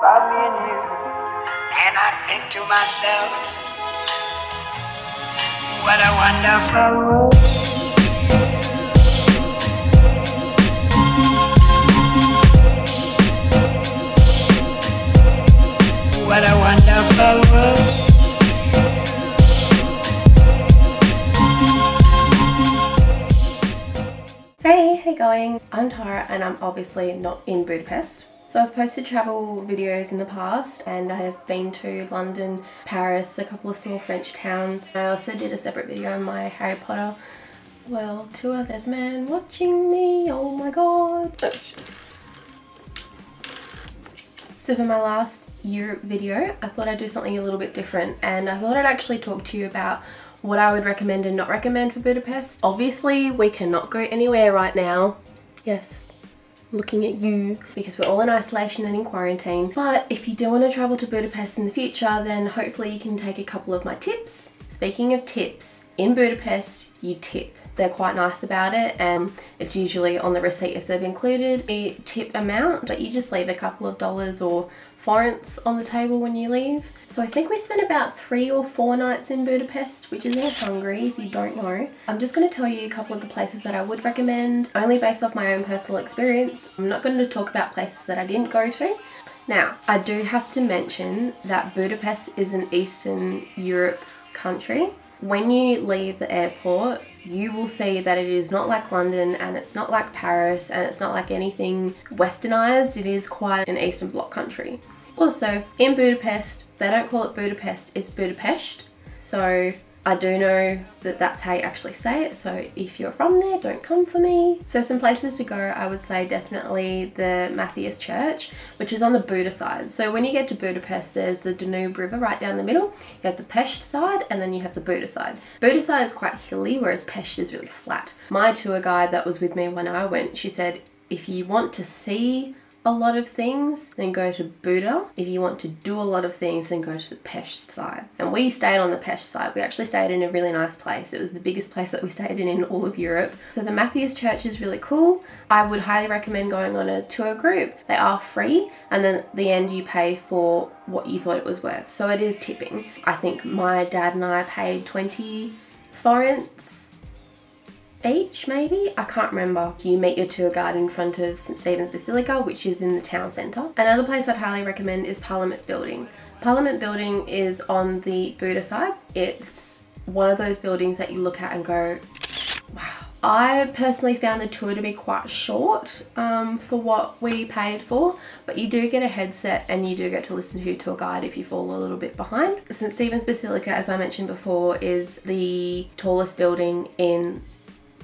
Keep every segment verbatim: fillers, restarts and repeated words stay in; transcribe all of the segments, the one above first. by me and you. And I think to myself, what a wonderful world. What a wonderful world. Hey, how you going? I'm Tara and I'm obviously not in Budapest. So I've posted travel videos in the past and I have been to London, Paris, a couple of small French towns. I also did a separate video on my Harry Potter world tour. There's a man watching me, oh my god. That's just... So for my last Europe video, I thought I'd do something a little bit different and I thought I'd actually talk to you about what I would recommend and not recommend for Budapest. Obviously we cannot go anywhere right now. Yes. Looking at you, because we're all in isolation and in quarantine. But if you do want to travel to Budapest in the future, then hopefully you can take a couple of my tips. Speaking of tips, in Budapest you tip. They're quite nice about it and it's usually on the receipt if they've included a tip amount, but you just leave a couple of dollars or forints on the table when you leave. So I think we spent about three or four nights in Budapest, which is in Hungary if you don't know. I'm just going to tell you a couple of the places that I would recommend, only based off my own personal experience. I'm not going to talk about places that I didn't go to. Now, I do have to mention that Budapest is an Eastern Europe country. When you leave the airport, you will see that it is not like London and it's not like Paris and it's not like anything westernized. It is quite an Eastern Bloc country. Also, in Budapest, they don't call it Budapest, it's Budapest. So I do know that that's how you actually say it. So if you're from there, don't come for me. So some places to go, I would say definitely the Matthias Church, which is on the Buda side. So when you get to Budapest, there's the Danube River right down the middle. You have the Pest side and then you have the Buda side. Buda side is quite hilly, whereas Pest is really flat. My tour guide that was with me when I went, she said, if you want to see a lot of things, then go to Buda. If you want to do a lot of things, then go to the Pest side. And we stayed on the Pest side. We actually stayed in a really nice place. It was the biggest place that we stayed in in all of Europe. So the Matthias Church is really cool. I would highly recommend going on a tour group. They are free and then at the end you pay for what you thought it was worth. So it is tipping. I think my dad and I paid twenty forints each, maybe? I can't remember. You meet your tour guide in front of St Stephen's Basilica, which is in the town centre. Another place I'd highly recommend is Parliament Building. Parliament Building is on the Buda side. It's one of those buildings that you look at and go, wow. I personally found the tour to be quite short um, for what we paid for, but you do get a headset and you do get to listen to your tour guide if you fall a little bit behind. St Stephen's Basilica, as I mentioned before, is the tallest building in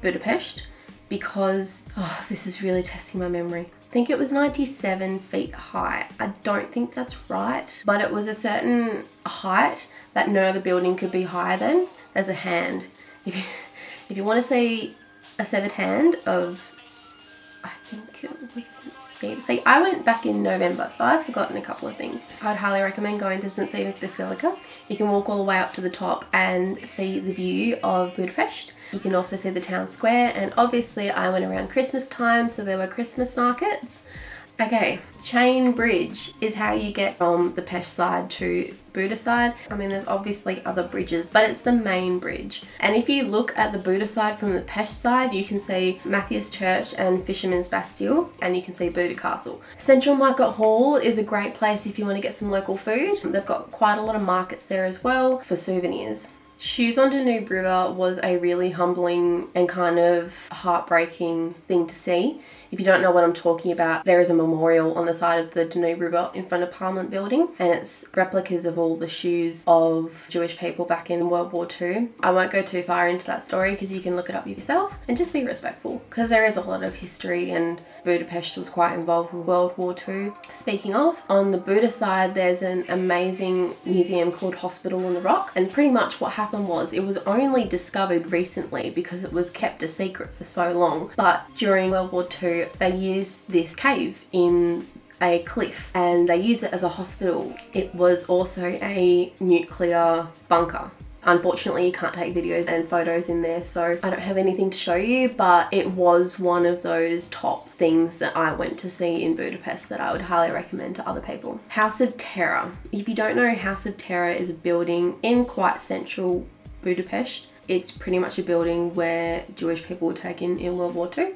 Budapest because, oh, this is really testing my memory. I think it was ninety-seven feet high. I don't think that's right, but it was a certain height that no other building could be higher than. There's a hand. If you, if you want to see a severed hand of, I think it was Saint Stephen's. See, I went back in November, so I've forgotten a couple of things. I'd highly recommend going to St Stephen's Basilica. You can walk all the way up to the top and see the view of Budapest. You can also see the town square, and obviously I went around Christmas time, so there were Christmas markets. Okay, Chain Bridge is how you get from the Pest side to Buda side. I mean, there's obviously other bridges, but it's the main bridge. And if you look at the Buda side from the Pest side, you can see Matthias Church and Fisherman's Bastille, and you can see Buda Castle. Central Market Hall is a great place if you want to get some local food. They've got quite a lot of markets there as well for souvenirs. Shoes on the Danube River was a really humbling and kind of heartbreaking thing to see. If you don't know what I'm talking about, there is a memorial on the side of the Danube River in front of Parliament Building, and it's replicas of all the shoes of Jewish people back in World War Two. I won't go too far into that story because you can look it up yourself, and just be respectful because there is a lot of history and Budapest was quite involved with World War Two. Speaking of, on the Buda side there's an amazing museum called Hospital on the Rock, and pretty much what happened was it was only discovered recently because it was kept a secret for so long, but during World War Two they used this cave in a cliff and they used it as a hospital. It was also a nuclear bunker. Unfortunately, you can't take videos and photos in there, so I don't have anything to show you, but it was one of those top things that I went to see in Budapest that I would highly recommend to other people. House of Terror. If you don't know, House of Terror is a building in quite central Budapest. It's pretty much a building where Jewish people were taken in World War Two.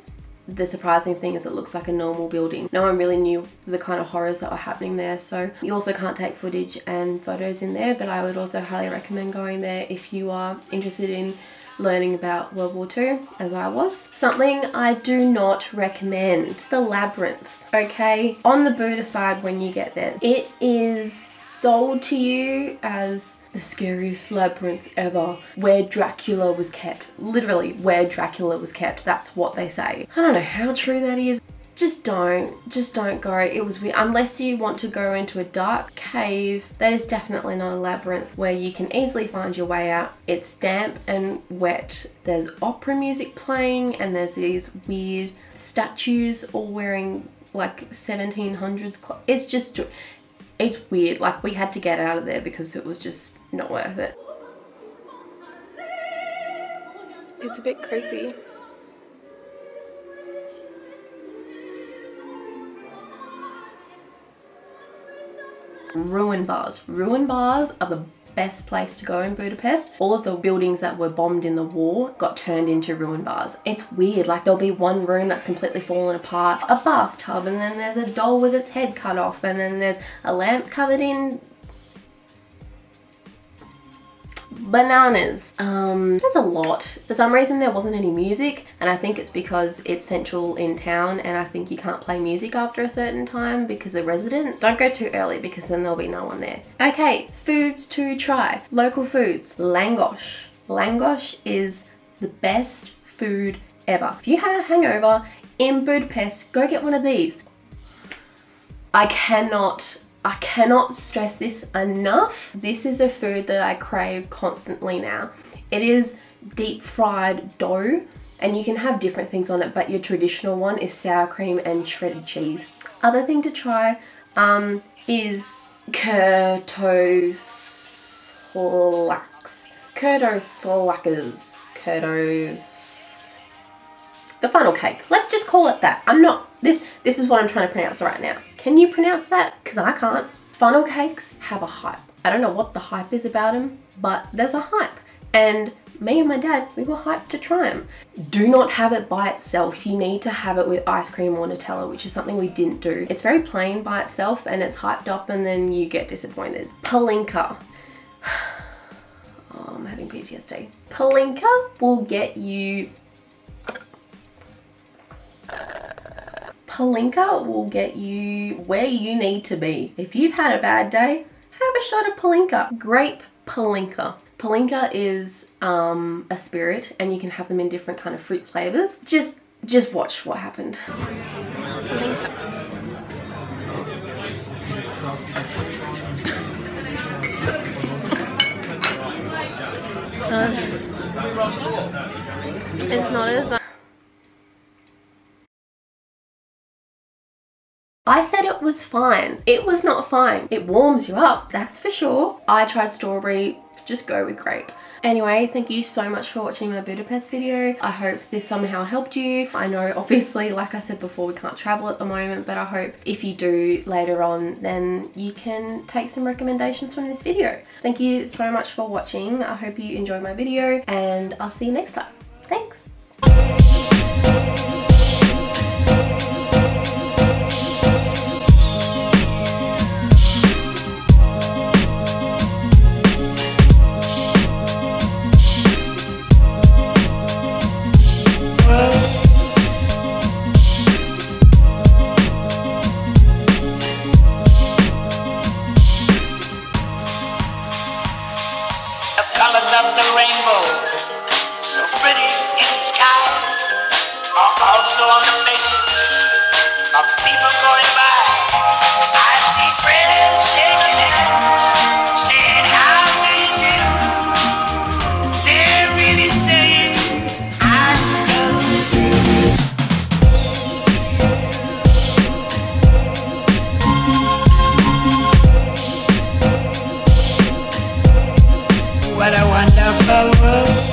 The surprising thing is it looks like a normal building. No one really knew the kind of horrors that were happening there, so you also can't take footage and photos in there, but I would also highly recommend going there if you are interested in learning about World War Two, as I was. Something I do not recommend, the Labyrinth, okay? On the Buda side when you get there, it is sold to you as the scariest labyrinth ever, where Dracula was kept. Literally, where Dracula was kept, that's what they say. I don't know how true that is. Just don't, just don't go. It was weird. Unless you want to go into a dark cave, that is definitely not a labyrinth where you can easily find your way out. It's damp and wet. There's opera music playing and there's these weird statues all wearing like seventeen hundreds clothes. It's just, it's weird. Like, we had to get out of there because it was just not worth it. It's a bit creepy. Ruin bars. Ruin bars are the best place to go in Budapest. All of the buildings that were bombed in the war got turned into ruin bars. It's weird, like there'll be one room that's completely fallen apart, a bathtub, and then there's a doll with its head cut off, and then there's a lamp covered in bananas. Um, there's a lot. For some reason there wasn't any music, and I think it's because it's central in town and I think you can't play music after a certain time because the residents. Don't go too early because then there'll be no one there. Okay, foods to try. Local foods. Langosh. Langosh is the best food ever. If you have a hangover in Budapest, go get one of these. I cannot I cannot stress this enough. This is a food that I crave constantly now. It is deep fried dough, and you can have different things on it, but your traditional one is sour cream and shredded cheese. Other thing to try um, is Kurtos slacks. Kurtos slackers. Kurtos. The funnel cake. Let's just call it that. I'm not, this, this is what I'm trying to pronounce right now. Can you pronounce that? Because I can't. Funnel cakes have a hype. I don't know what the hype is about them, but there's a hype. And me and my dad, we were hyped to try them. Do not have it by itself. You need to have it with ice cream or Nutella, which is something we didn't do. It's very plain by itself and it's hyped up and then you get disappointed. Palinka. Oh, I'm having P T S D. Palinka will get you Palinka will get you where you need to be. If you've had a bad day, have a shot of Palinka. Grape Palinka. Palinka is um, a spirit, and you can have them in different kind of fruit flavors. Just, just watch what happened. So, it's not as I said it was fine. It was not fine. It warms you up, that's for sure. I tried strawberry, just go with grape. Anyway, thank you so much for watching my Budapest video. I hope this somehow helped you. I know obviously, like I said before, we can't travel at the moment, but I hope if you do later on, then you can take some recommendations from this video. Thank you so much for watching. I hope you enjoyed my video and I'll see you next time. Thanks. Also on the faces of people going by, I see friends shaking hands, saying how do you do? They're really saying I love you. What a wonderful world. the world.